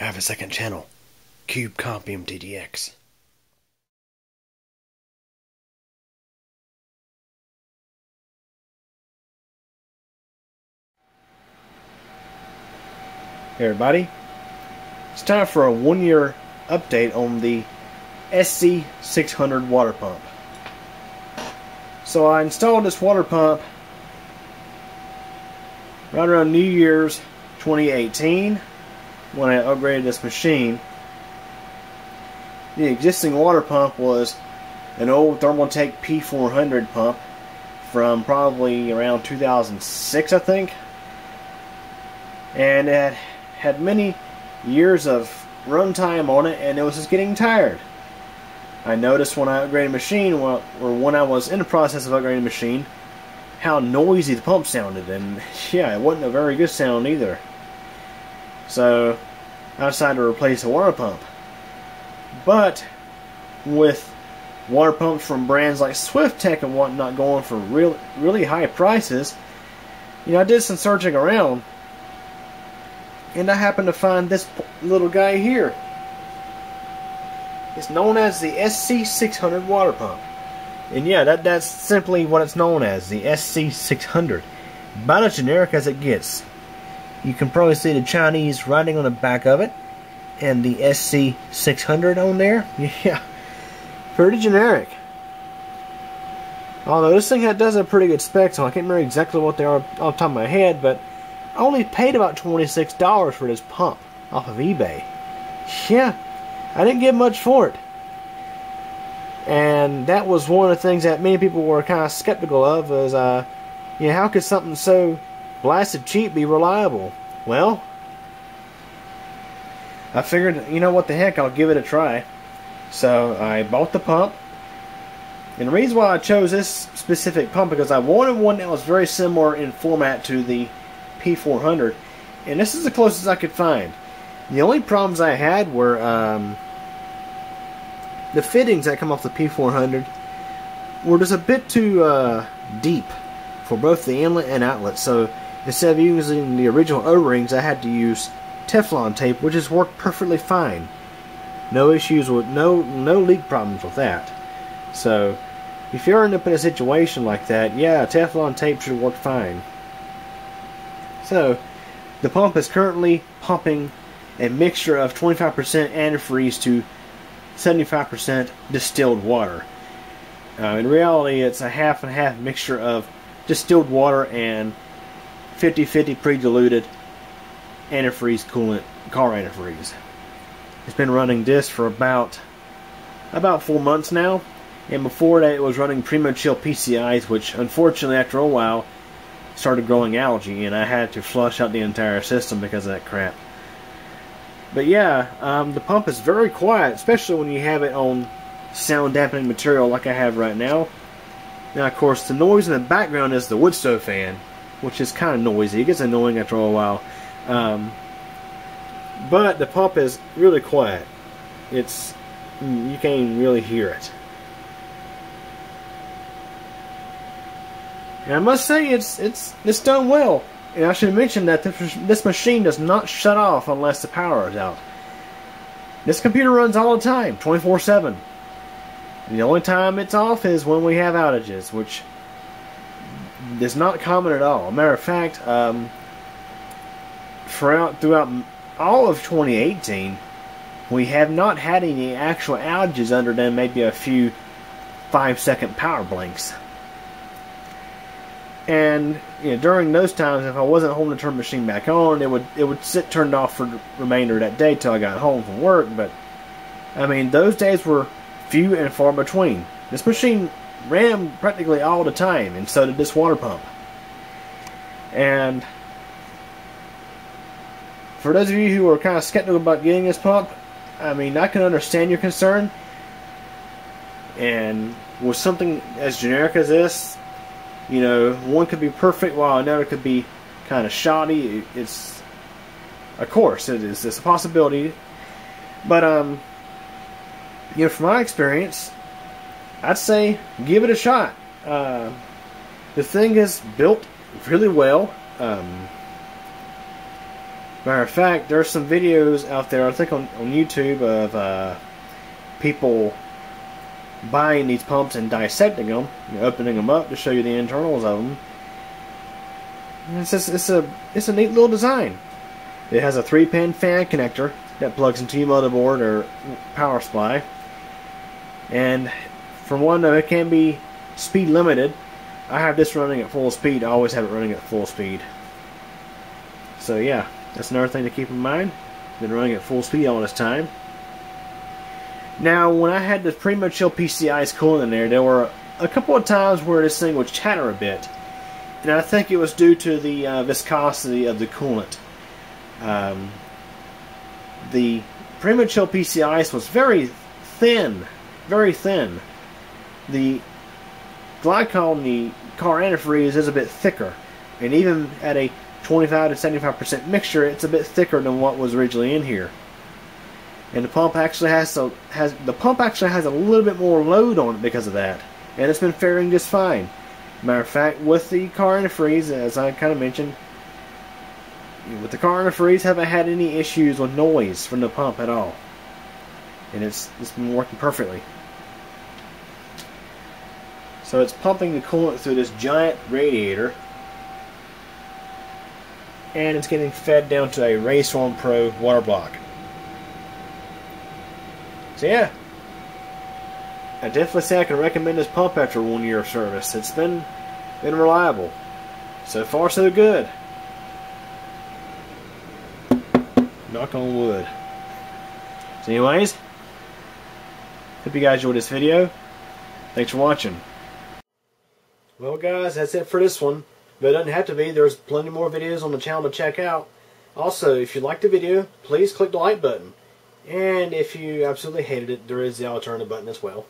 I have a second channel, CubeCompMTDX. Hey everybody, it's time for a one-year update on the SC600 water pump. So I installed this water pump right around New Year's 2018 when I upgraded this machine. The existing water pump was an old Thermaltake P400 pump from probably around 2006, I think, and it had many years of runtime on it, and it was just getting tired. I noticed when I upgraded the machine, or when I was in the process of upgrading the machine, how noisy the pump sounded, and yeah, it wasn't a very good sound either. So I decided to replace the water pump. But with water pumps from brands like Swift Tech and whatnot going for really high prices, you know, I did some searching around, and I happened to find this little guy here. It's known as the SC600 water pump, and yeah, that's simply what it's known as, the SC600. About as generic as it gets. You can probably see the Chinese writing on the back of it, and the SC600 on there. Yeah, pretty generic. Although this thing does have pretty good specs, so I can't remember exactly what they are off the top of my head, but I only paid about $26 for this pump off of eBay. Yeah, I didn't get much for it. And that was one of the things that many people were kind of skeptical of, is, you know, how could something so blasted cheap be reliable? Well, I figured, you know what the heck, I'll give it a try. So I bought the pump. And the reason why I chose this specific pump, because I wanted one that was very similar in format to the P400. And this is the closest I could find. The only problems I had were the fittings that come off the P400 were just a bit too deep for both the inlet and outlet. So instead of using the original O-rings, I had to use Teflon tape, which has worked perfectly fine. No issues with no leak problems with that. So if you're up in a situation like that, yeah, Teflon tape should work fine. So the pump is currently pumping a mixture of 25% antifreeze to 75% distilled water. In reality, it's a half and half mixture of distilled water and 50-50 pre-diluted antifreeze coolant, car antifreeze. It's been running this for about 4 months now, and before that it was running PrimoChill PCIs, which unfortunately after a while started growing algae, and I had to flush out the entire system because of that crap. But yeah, the pump is very quiet, especially when you have it on sound dampening material like I have right now. Now, of course, the noise in the background is the Wood Stork fan, which is kind of noisy. It gets annoying after a while. But the pump is really quiet. You can't really hear it. And I must say, it's done well. And I should mention that this machine does not shut off unless the power is out. This computer runs all the time, 24/7. The only time it's off is when we have outages, which is not common at all. As a matter of fact, throughout all of 2018, we have not had any actual outages other than maybe a few 5-second power blinks. And you know, during those times, if I wasn't home to turn the machine back on, it would sit turned off for the remainder of that day till I got home from work. But I mean, those days were few and far between. This machine ran practically all the time, and so did this water pump. And for those of you who are kind of skeptical about getting this pump, I mean, I can understand your concern. And with something as generic as this, you know, one could be perfect while another could be kind of shoddy. It's a possibility. But, you know, from my experience, I'd say give it a shot. The thing is built really well. Matter of fact, there's some videos out there, I think on YouTube, of people buying these pumps and dissecting them, opening them up to show you the internals of them. And it's just, it's a neat little design. It has a 3-pin fan connector that plugs into your motherboard or power supply. And for one, though, it can be speed limited. I have this running at full speed. I always have it running at full speed. So yeah, that's another thing to keep in mind. Been running at full speed all this time. Now, when I had the PrimoChill PCIs cooling in there, there were a couple of times where this thing would chatter a bit. And I think it was due to the viscosity of the coolant. The PrimoChill PCIs was very thin. Very thin. The glycol in the car antifreeze is a bit thicker. And even at a 25 to 75% mixture, it's a bit thicker than what was originally in here. And the pump actually has a little bit more load on it because of that, and it's been faring just fine. Matter of fact, with the car antifreeze, as I kind of mentioned, with the car antifreeze, haven't had any issues with noise from the pump at all, and it's been working perfectly. So it's pumping the coolant through this giant radiator, and it's getting fed down to a Raystorm Pro water block. So yeah, I definitely say I can recommend this pump after 1 year of service. It's been reliable. So far, so good. Knock on wood. So anyways, hope you guys enjoyed this video. Thanks for watching. Well guys, that's it for this one. But it doesn't have to be. There's plenty more videos on the channel to check out. Also, if you liked the video, please click the like button. And if you absolutely hated it, there is the alternative button as well.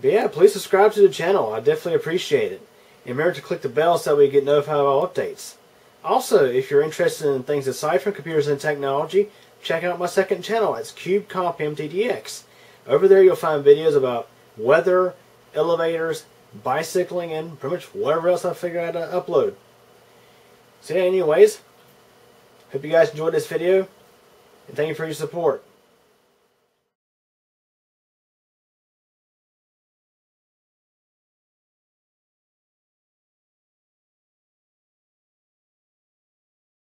But yeah, please subscribe to the channel. I definitely appreciate it. And remember to click the bell so that we get notified of all updates. Also, if you're interested in things aside from computers and technology, check out my second channel. It's CubeCompMTDX. Over there you'll find videos about weather, elevators, bicycling, and pretty much whatever else I figure out to upload. So yeah, anyways, hope you guys enjoyed this video. And thank you for your support.